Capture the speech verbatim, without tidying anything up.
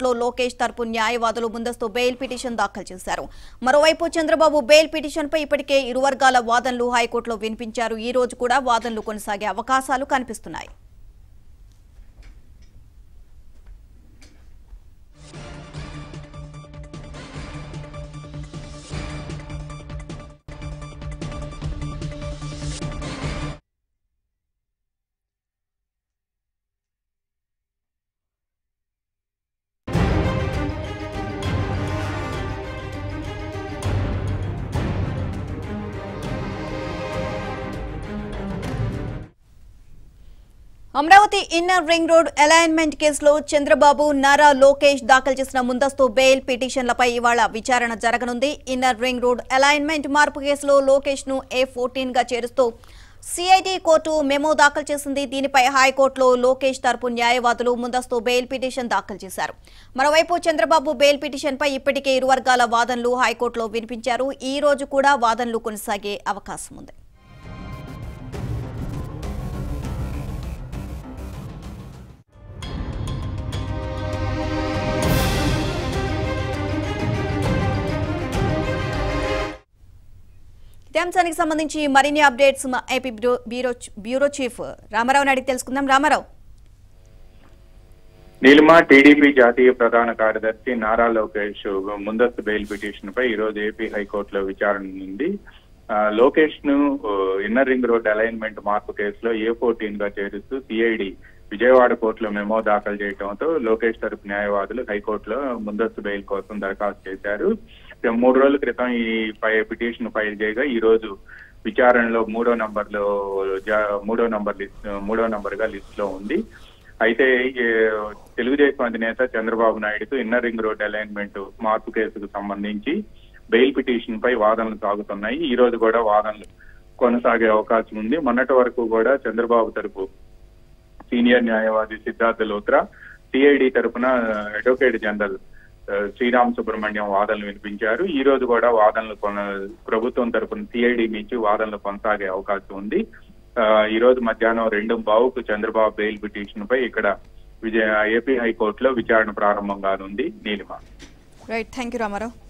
కోర్టులో లోకేష్ తరపు న్యాయవాదులు ముందస్తు బెయిల్ పిటిషన్ దాఖలు చేశారు. మరోవైపు చంద్రబాబు బెయిల్ పిటిషన్పై ఇప్పటికే ఇరు వర్గాల వాదనలు హైకోర్టులో వినిపించారు. ఈ రోజు కూడా వాదనలు కొనసాగే అవకాశాలు కనిపిస్తున్నాయి. Amaravati inner ring road alignment కేసులో చంద్రబాబు, నారా, లోకేష్ దాఖలు చేసిన ముందస్తు బెయిల్ పిటిషన్లపై ఇవాళ విచారణ జరగనుంది. ఇన్నర్ రింగ్ రోడ్ అలైన్మెంట్ మార్పు కేసులో లోకేష్ ను ఏ ఫోర్టీన్ గా చేరుస్తూ సిఐడి కోర్టు మెమో దాఖలు చేసింది. దీనిపై హైకోర్టులో లోకేష్ తరపు న్యాయవాదులు ముందస్తు బెయిల్ పిటిషన్ దాఖలు చేశారు. మరోవైపు చంద్రబాబు బెయిల్ పిటిషన్పై ఇప్పటికే ఇరు వర్గాల వాదనలు హైకోర్టులో వినిపించారు. ఈ రోజు కూడా వాదనలు కొనసాగే అవకాశం ఉంది. అంశానికి సంబంధించి మరిన్ని అప్డేట్స్ మా ఏపీ బ్యూరో బ్యూరో చీఫ్ రామారావుని అడిగి తెలుసుకుందాం. రామారావు, నీలిమ, టీడీపీ జాతీయ ప్రధాన కార్యదర్శి నారా లోకేష్ ముందస్తు బెయిల్ పిటిషన్ పై ఈరోజు ఏపీ హైకోర్టులో విచారణ ఉంది. లోకేష్ ను ఇన్నర్ రింగ్ రోడ్ అలైన్మెంట్ మార్పు కేసులో ఏ ఫోర్టీన్ గా చేరుస్తూ సిఐడి విజయవాడ కోర్టులో మెమో దాఖలు చేయడంతో లోకేష్ తరపు న్యాయవాదులు హైకోర్టులో ముందస్తు బెయిల్ కోసం దరఖాస్తు చేశారు. మూడు రోజుల క్రితం ఈ పిటిషన్ ఫైల్ చేయగా ఈ రోజు విచారణలో మూడో నంబర్లో మూడో నంబర్ లిస్ట్ మూడో నంబర్గా లిస్ట్ లో ఉంది. అయితే తెలుగుదేశం అధినేత చంద్రబాబు నాయుడుకు ఇన్నర్ రింగ్ రోడ్ అలైన్మెంట్ మార్పు కేసుకు సంబంధించి బెయిల్ పిటిషన్ పై వాదనలు సాగుతున్నాయి. ఈ రోజు కూడా వాదనలు కొనసాగే అవకాశం ఉంది. మొన్నటి వరకు కూడా చంద్రబాబు తరపు సీనియర్ న్యాయవాది సిద్ధార్థ లోత్రా, సిఐడి తరఫున అడ్వకేట్ జనరల్ శ్రీరామ్ సుబ్రహ్మణ్యం వాదనలు వినిపించారు. ఈ రోజు కూడా వాదనలు కొన ప్రభుత్వం తరఫున సిఐడి నుంచి వాదనలు కొనసాగే అవకాశం ఉంది. ఈ రోజు మధ్యాహ్నం రెండు బావుకు చంద్రబాబు బెయిల్ పిటిషన్ పై ఇక్కడ విజయ ఏపీ హైకోర్టులో విచారణ ప్రారంభం కానుంది. Neelima. Right, thank you Ramarao.